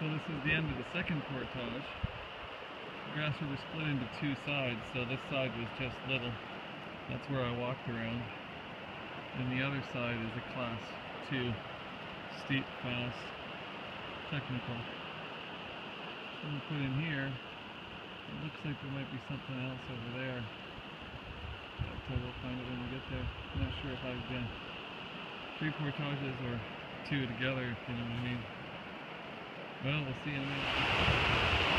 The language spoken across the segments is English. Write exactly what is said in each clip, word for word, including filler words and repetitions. So this is the end of the second portage. The grass river split into two sides, so this side was just little. That's where I walked around. And the other side is a class two, steep, fast, technical. I'm going to put in here. It looks like there might be something else over there. But uh, we'll find it when we get there. I'm not sure if I've been three portages or two together, if you know what I mean. Well, we'll see in a minute.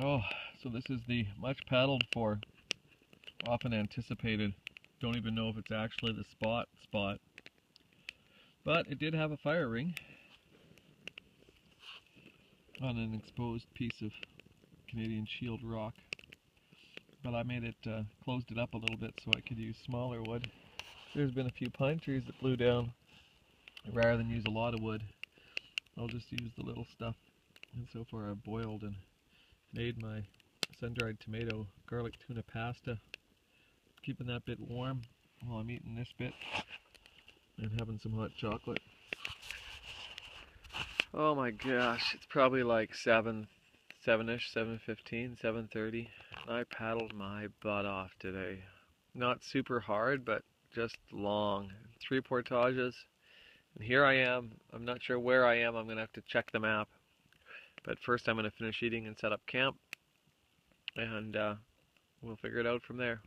Oh, so this is the much paddled for, often anticipated, don't even know if it's actually the spot spot. But it did have a fire ring on an exposed piece of Canadian shield rock. But I made it, uh, closed it up a little bit so I could use smaller wood. There's been a few pine trees that blew down. Rather than use a lot of wood, I'll just use the little stuff. And so far I've boiled and made my sun-dried tomato garlic tuna pasta, keeping that bit warm while I'm eating this bit and having some hot chocolate. Oh my gosh, it's probably like seven, seven-ish, seven fifteen, seven thirty. I paddled my butt off today. Not super hard, but just long. Three portages, and here I am. I'm not sure where I am. I'm going to have to check the map. But first I'm going to finish eating and set up camp, and uh, we'll figure it out from there.